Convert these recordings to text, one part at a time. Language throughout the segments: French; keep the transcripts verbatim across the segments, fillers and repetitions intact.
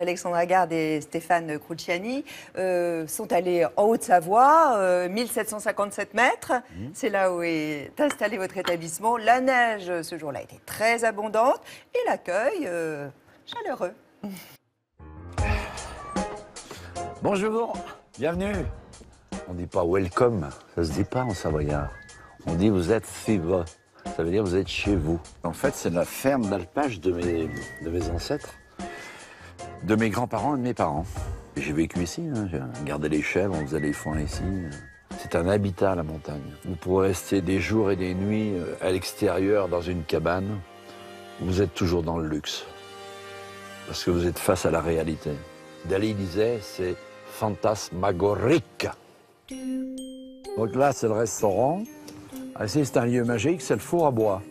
Alexandre Agarde et Stéphane Cruciani euh, sont allés en Haute-Savoie, euh, mille sept cent cinquante-sept mètres. Mmh. C'est là où est installé votre établissement. La neige, ce jour-là, était très abondante et l'accueil euh, chaleureux. Bonjour, bienvenue. On ne dit pas welcome, ça ne se dit pas en savoyard. On dit vous êtes FIVA, ça veut dire vous êtes chez vous. En fait, c'est la ferme d'alpage de mes, de mes ancêtres. De mes grands-parents et de mes parents. J'ai vécu ici, hein. J'ai gardé les chèvres, on faisait les foins ici. C'est un habitat, la montagne. Vous pouvez rester des jours et des nuits à l'extérieur dans une cabane. Vous êtes toujours dans le luxe. Parce que vous êtes face à la réalité. Dali disait, c'est fantasmagorique. Donc là, c'est le restaurant. Ah, ici, c'est un lieu magique, c'est le four à bois.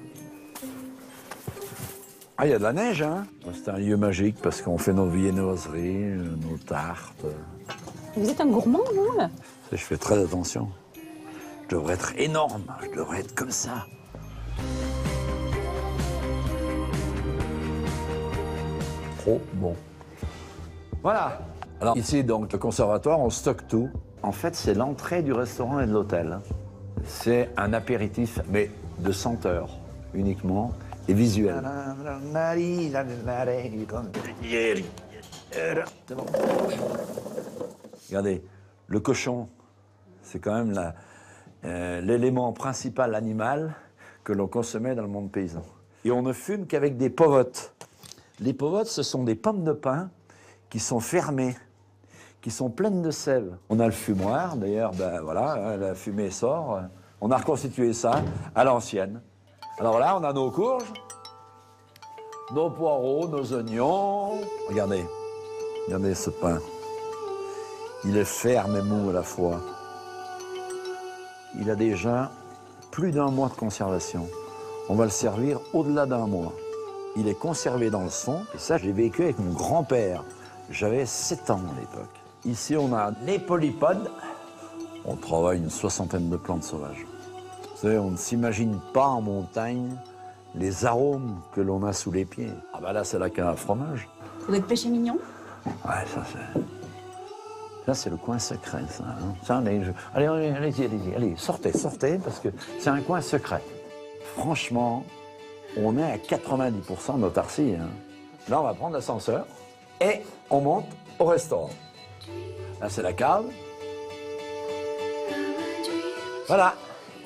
Ah, il y a de la neige, hein? C'est un lieu magique parce qu'on fait nos viennoiseries, nos tartes. Vous êtes un gourmand, vous, là? Je fais très attention. Je devrais être énorme, je devrais être comme ça. Trop bon. Voilà. Alors ici, donc, le conservatoire, on stocke tout. En fait, c'est l'entrée du restaurant et de l'hôtel. C'est un apéritif, mais de senteur uniquement. Et visuel. Regardez, le cochon, c'est quand même l'élément euh, principal animal que l'on consommait dans le monde paysan. Et on ne fume qu'avec des povotes. Les povotes, ce sont des pommes de pin qui sont fermées, qui sont pleines de sève. On a le fumoir, d'ailleurs, ben voilà, la fumée sort. On a reconstitué ça à l'ancienne. Alors là, on a nos courges, nos poireaux, nos oignons. Regardez, regardez ce pain. Il est ferme et mou à la fois. Il a déjà plus d'un mois de conservation. On va le servir au-delà d'un mois. Il est conservé dans le son. Et ça, j'ai vécu avec mon grand-père. J'avais sept ans à l'époque. Ici, on a les polypodes. On travaille une soixantaine de plantes sauvages. Vous savez, on ne s'imagine pas en montagne les arômes que l'on a sous les pieds. Ah bah là, c'est la canne à fromage. Vous êtes pêché mignon? Ouais, ça c'est... Là, c'est le coin secret, ça. Hein. Tiens, allez, je... allez, allez, allez, allez, allez, sortez, sortez, parce que c'est un coin secret. Franchement, on est à quatre-vingt-dix pour cent de l'autarcie. Hein. Là, on va prendre l'ascenseur et on monte au restaurant. Là, c'est la cave. Voilà.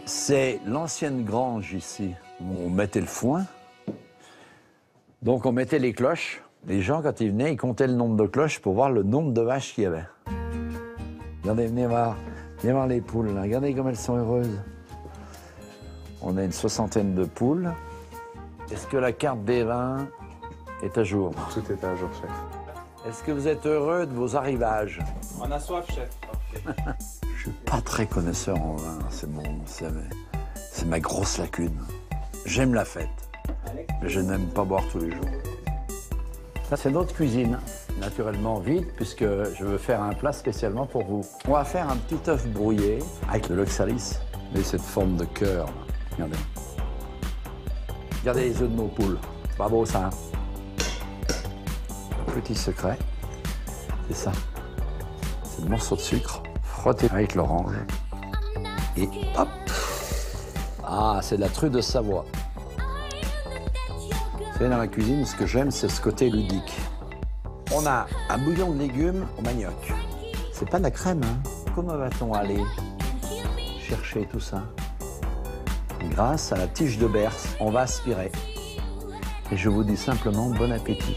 C'est l'ancienne grange ici, où on mettait le foin, donc on mettait les cloches. Les gens, quand ils venaient, ils comptaient le nombre de cloches pour voir le nombre de vaches qu'il y avait. Regardez, venez voir, venez voir les poules, là. Regardez comme elles sont heureuses. On a une soixantaine de poules. Est-ce que la carte des vins est à jour? Tout est à jour, chef. Est-ce que vous êtes heureux de vos arrivages? On a soif, chef. Je suis pas très connaisseur en vin, c'est mon, c'est ma grosse lacune. J'aime la fête, mais je n'aime pas boire tous les jours. Ça, c'est notre cuisine, naturellement vide, puisque je veux faire un plat spécialement pour vous. On va faire un petit œuf brouillé avec le luxalis, mais cette forme de cœur. Regardez. Regardez les œufs de nos poules. Pas beau ça, hein? Un petit secret, c'est ça. C'est le morceau de sucre. Frottez avec l'orange. Et hop! Ah, c'est de la truffe de Savoie. Vous savez, dans la cuisine, ce que j'aime, c'est ce côté ludique. On a un bouillon de légumes au manioc. C'est pas de la crème, hein? Comment va-t-on aller chercher tout ça? Grâce à la tige de berce, on va aspirer. Et je vous dis simplement bon appétit.